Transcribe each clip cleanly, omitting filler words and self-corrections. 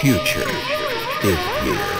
future is here.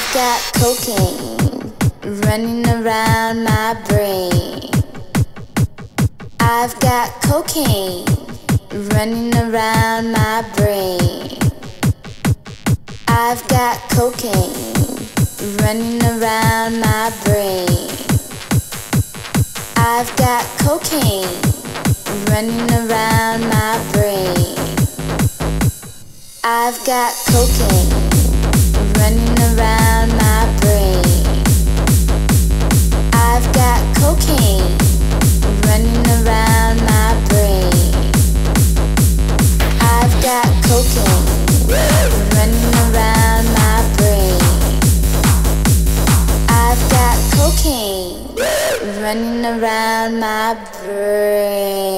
I've got cocaine running around my brain. I've got cocaine running around my brain. I've got cocaine running around my brain. I've got cocaine running around my brain. I've got cocaine running around my brain. I've got cocaine running around my brain. I've got cocaine running around my brain. I've got cocaine running around my brain.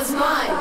is mine.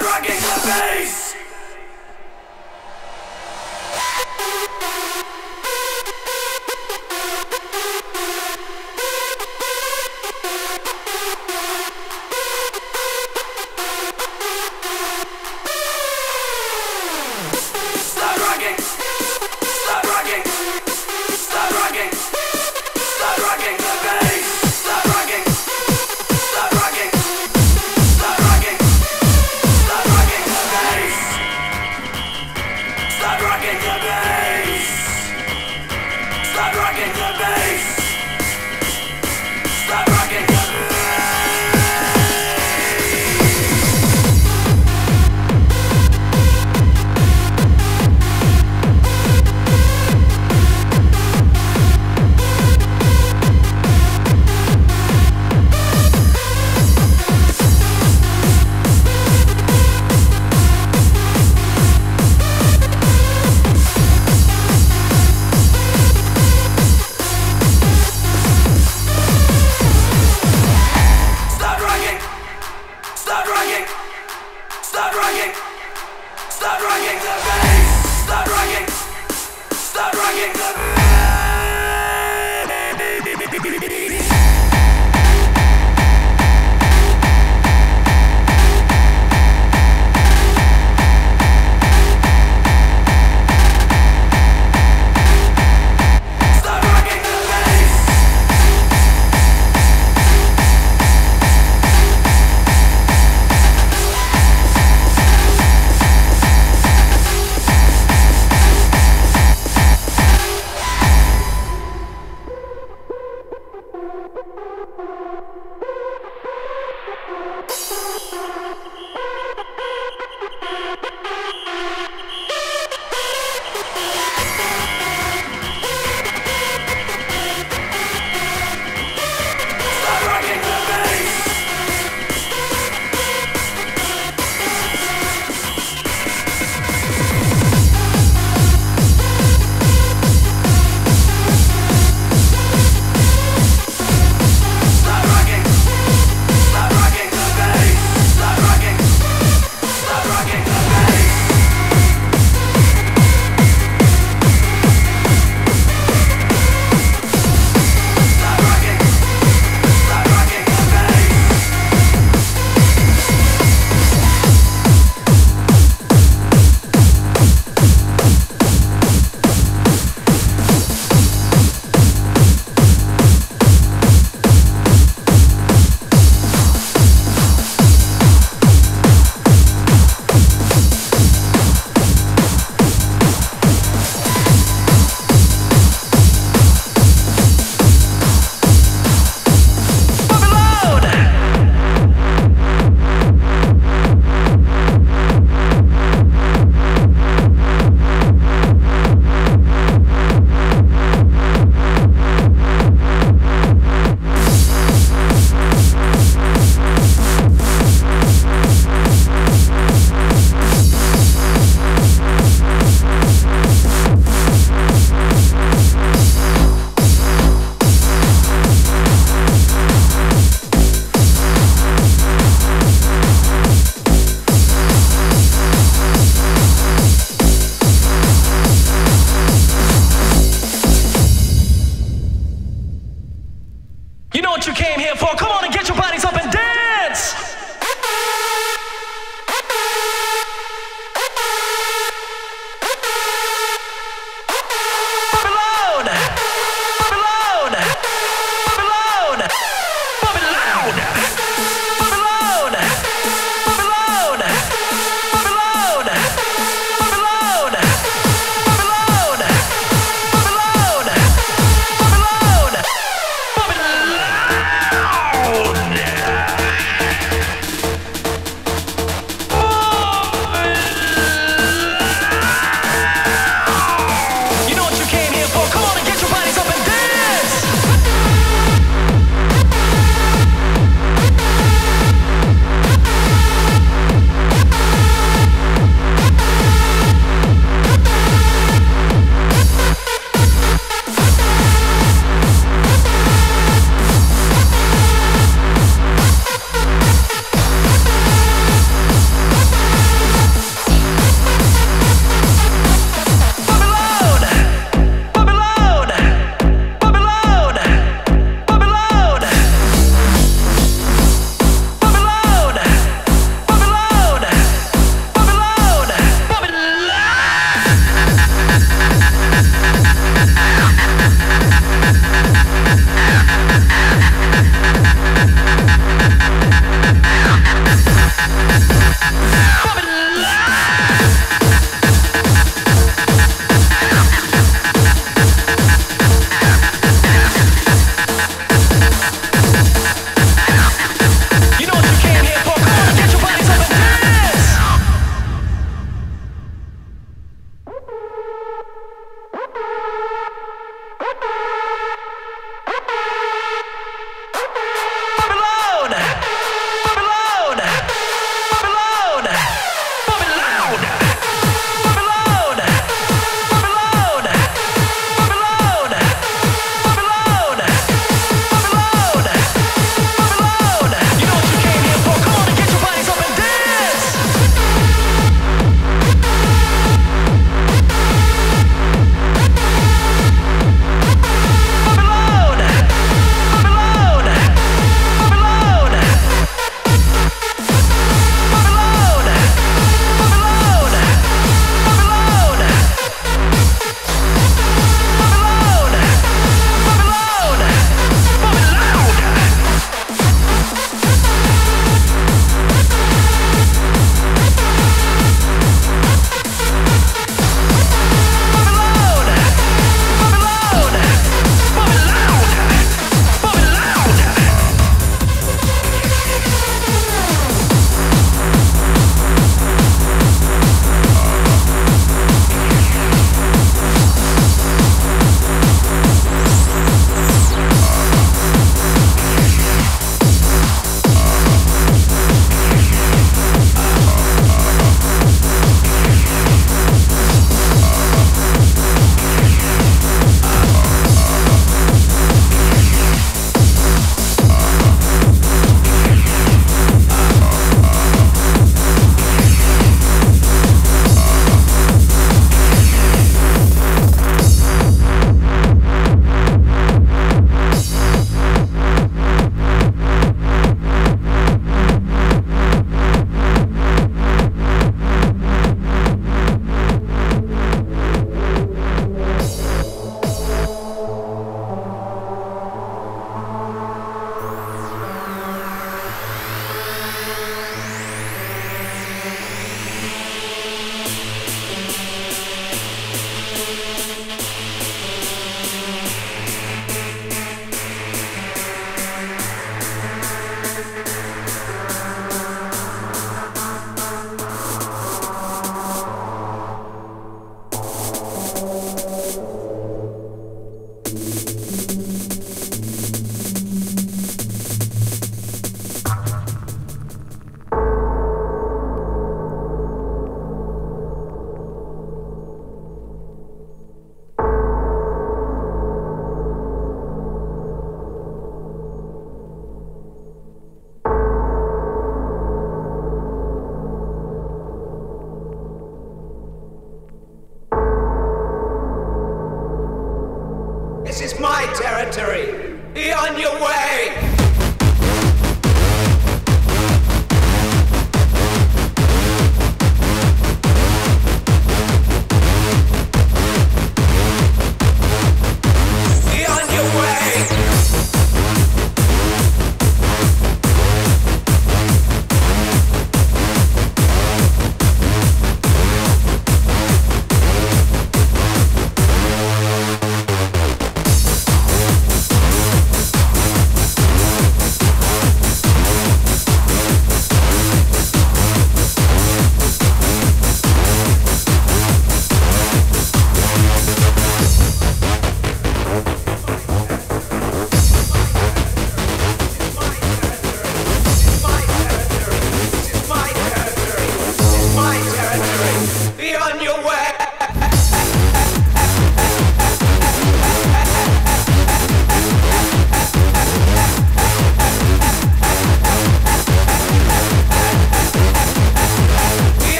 breaking the peace!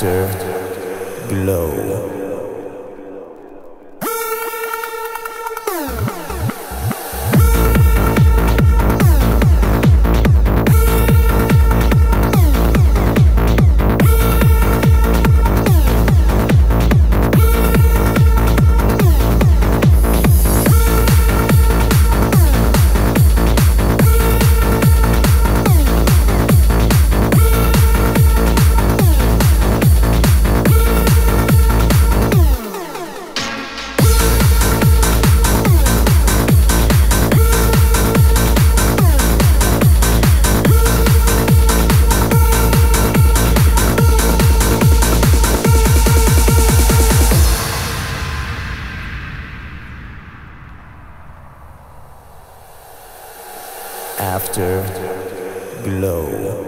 Afterglow. Afterglow. Afterglow.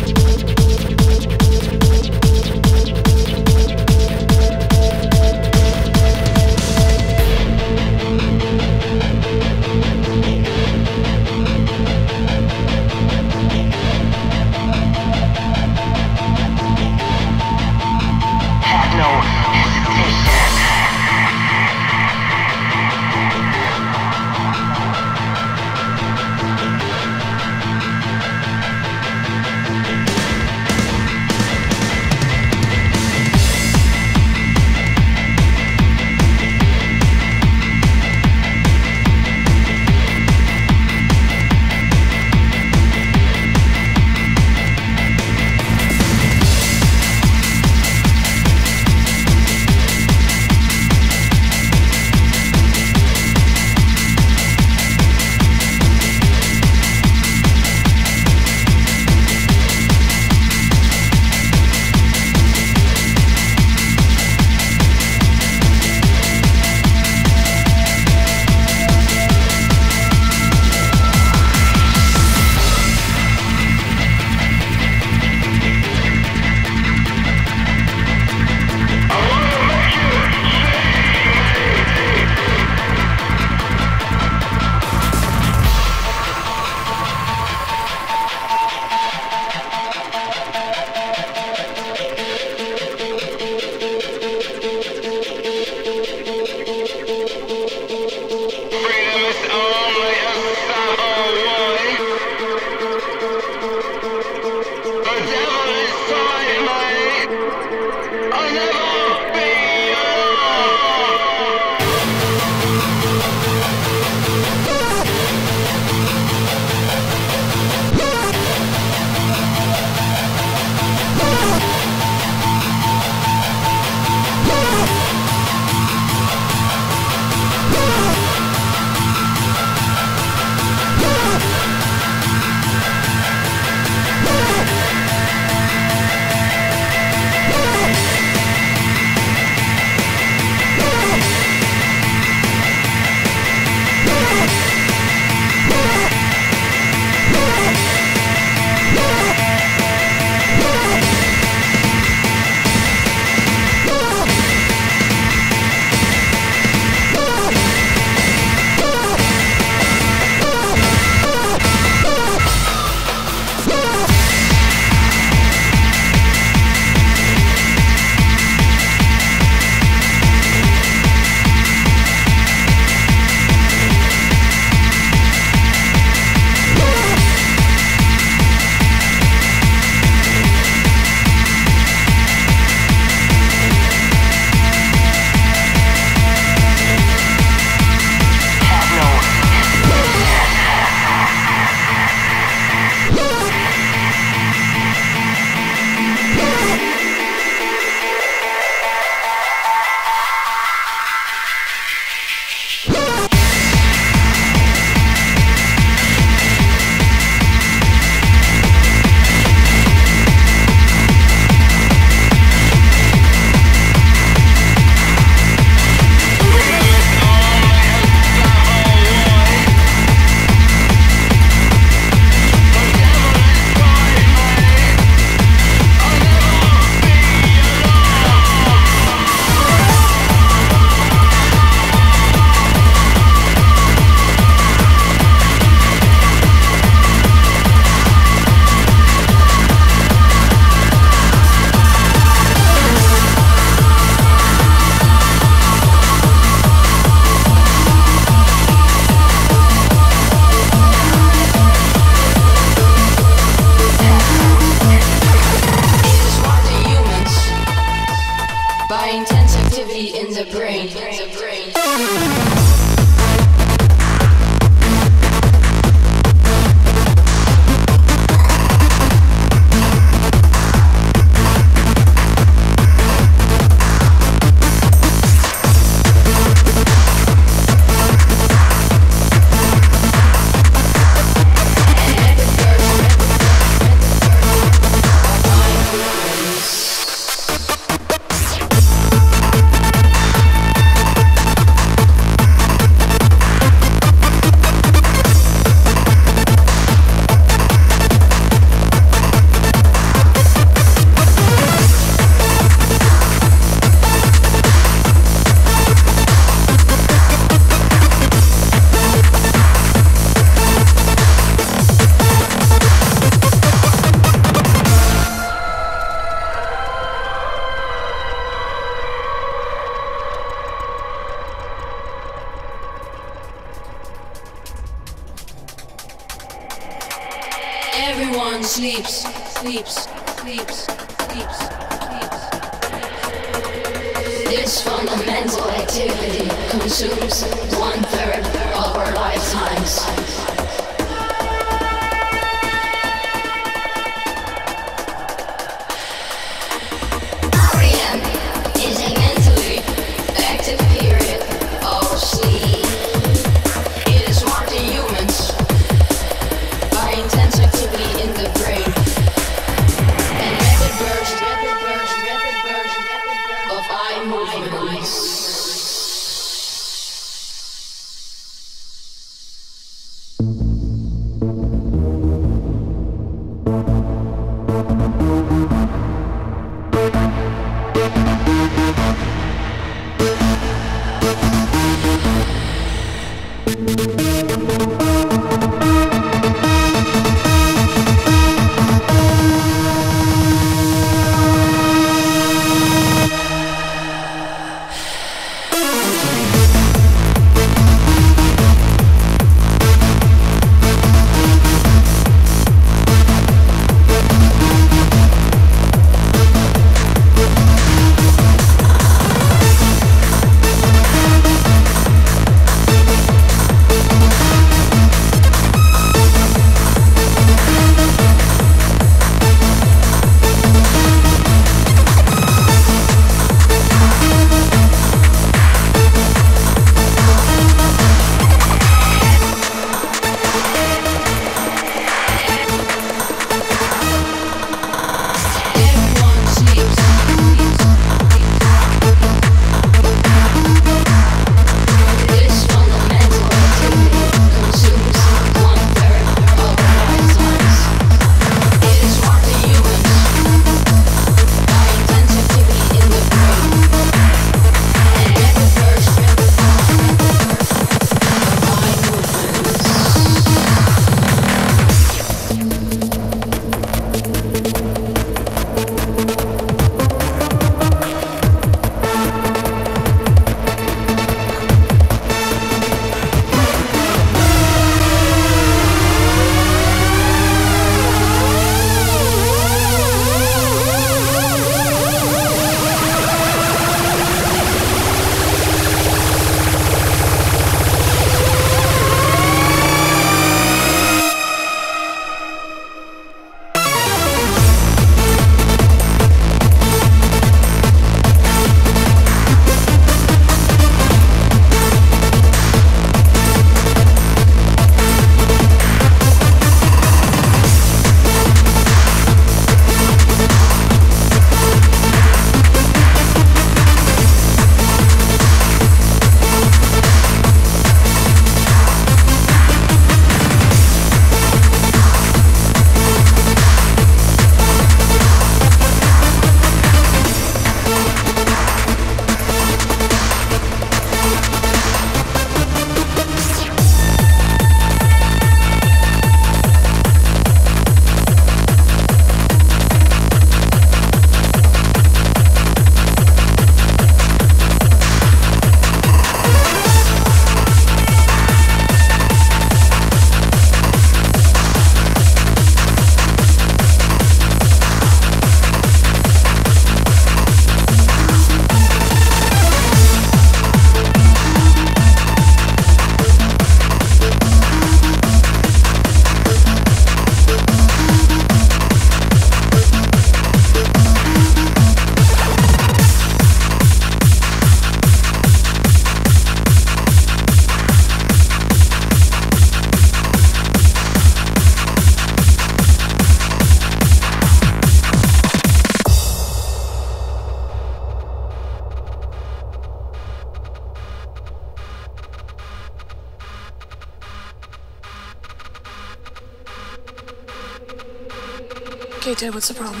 Okay, what's the problem?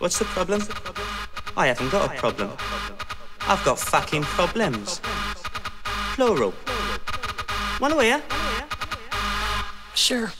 What's the problem? I haven't got a problem. I've got fucking problems. Plural. Wanna hear? Sure.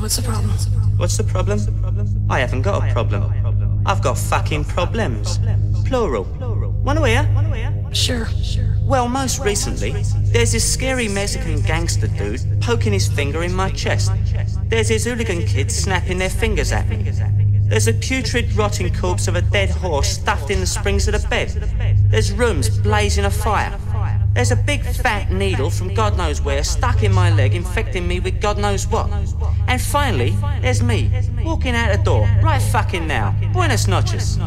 What's the problem? What's the problem? I haven't got a problem. I've got fucking problems. Plural. Wanna hear? Sure. Well, most recently, there's this scary Mexican gangster dude poking his finger in my chest. There's his hooligan kids snapping their fingers at me. There's a putrid, rotting corpse of a dead horse stuffed in the springs of the bed. There's rooms blazing a fire. There's a big fat needle from God knows where stuck in my leg, infecting me with God knows what. And finally, there's me, walking out the door, right fucking now. Buenas noches.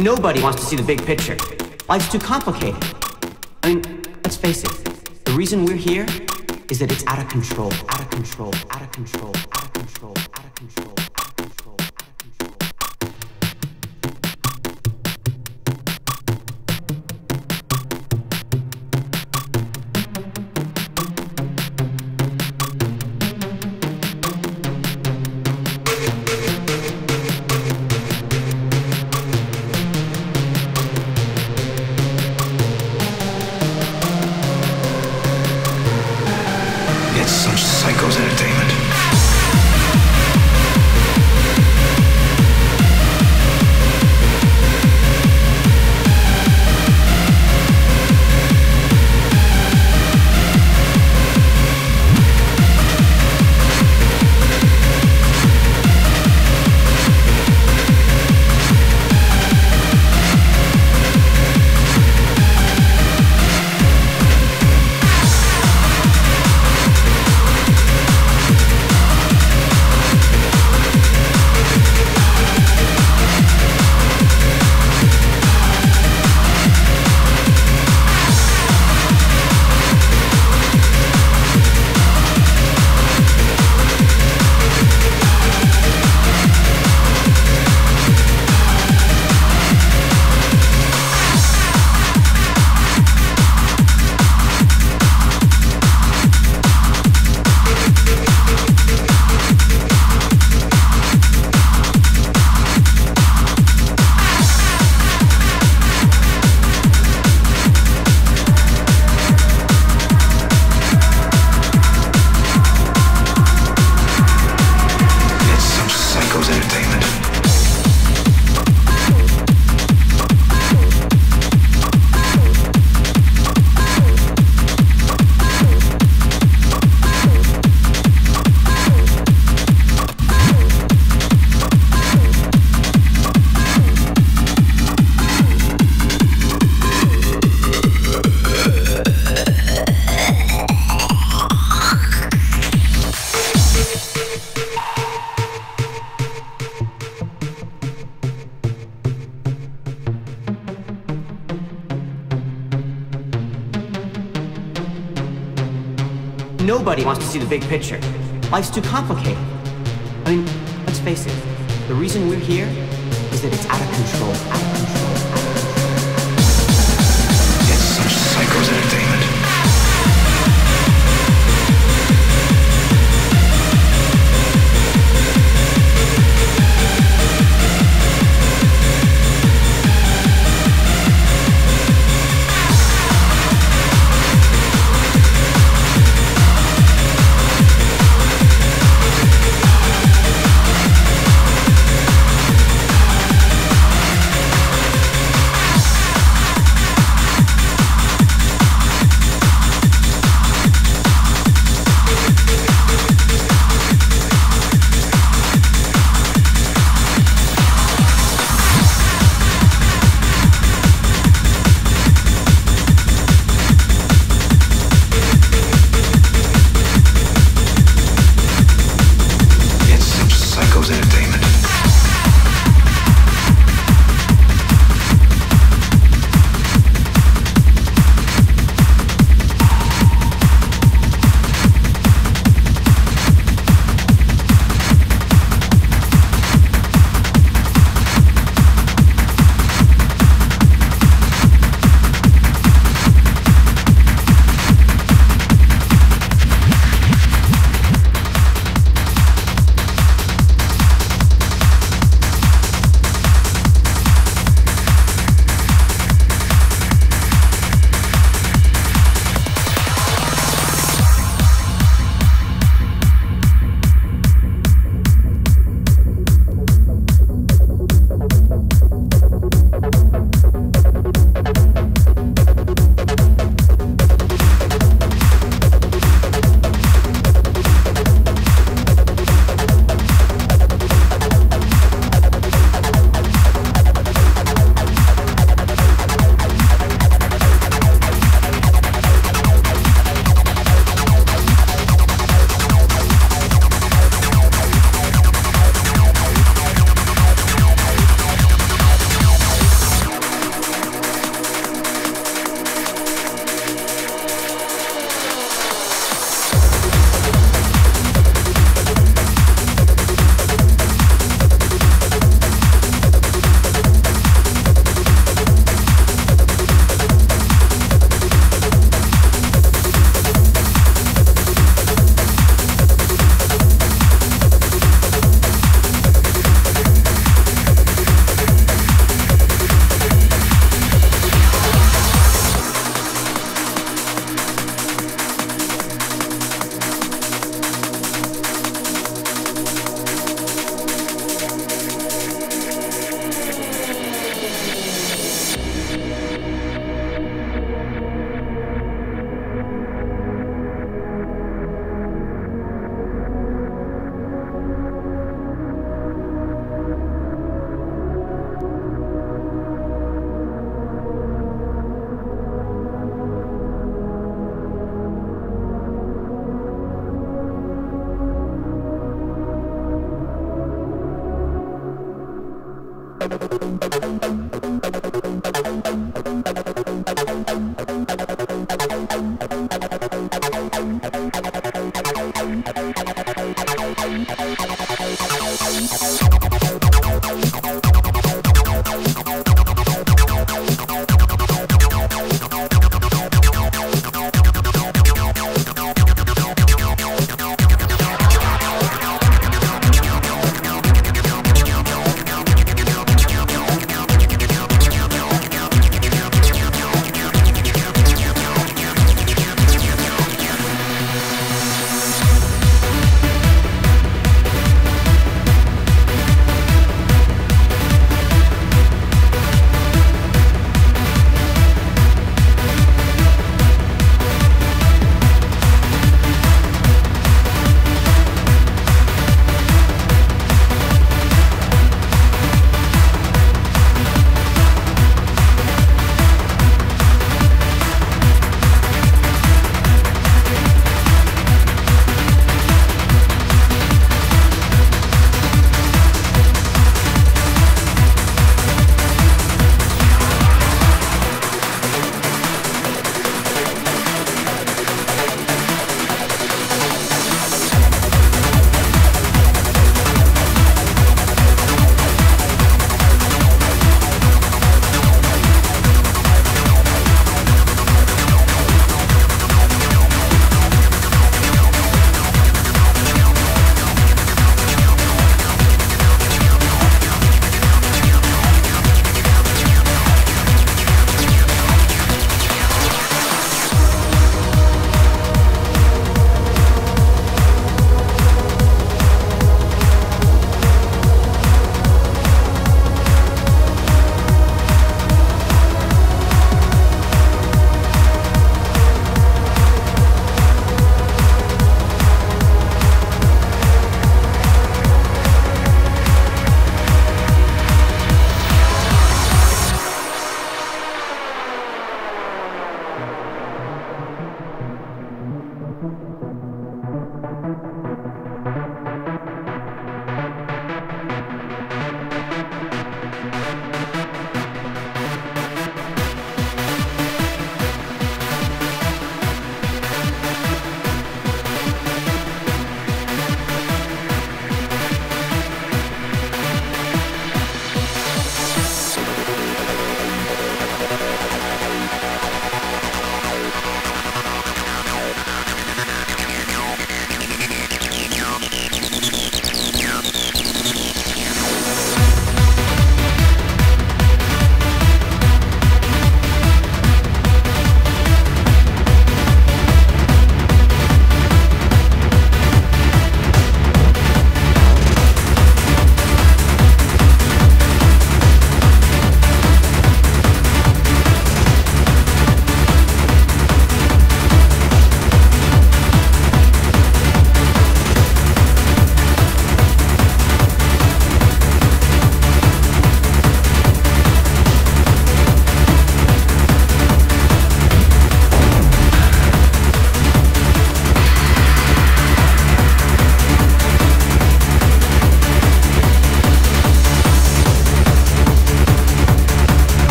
Nobody wants to see the big picture. Life's too complicated. I mean, let's face it. The reason we're here is that it's out of control, out of control, out of control, out of control, out of control. Nobody wants to see the big picture. Life's too complicated. I mean, let's face it. The reason we're here is that it's out of control, out of control, out of control. It's such psycho's entertainment.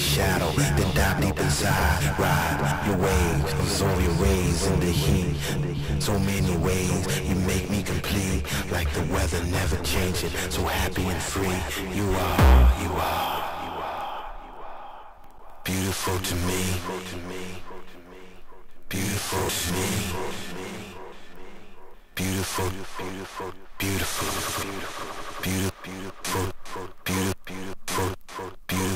Shadow, then dive deep as I ride your waves, absorb your rays in the heat. So many ways you make me complete, like the weather never changing, so happy and free. You are beautiful to me, beautiful to me, beautiful, beautiful, beautiful, beautiful, beautiful, beautiful, beautiful.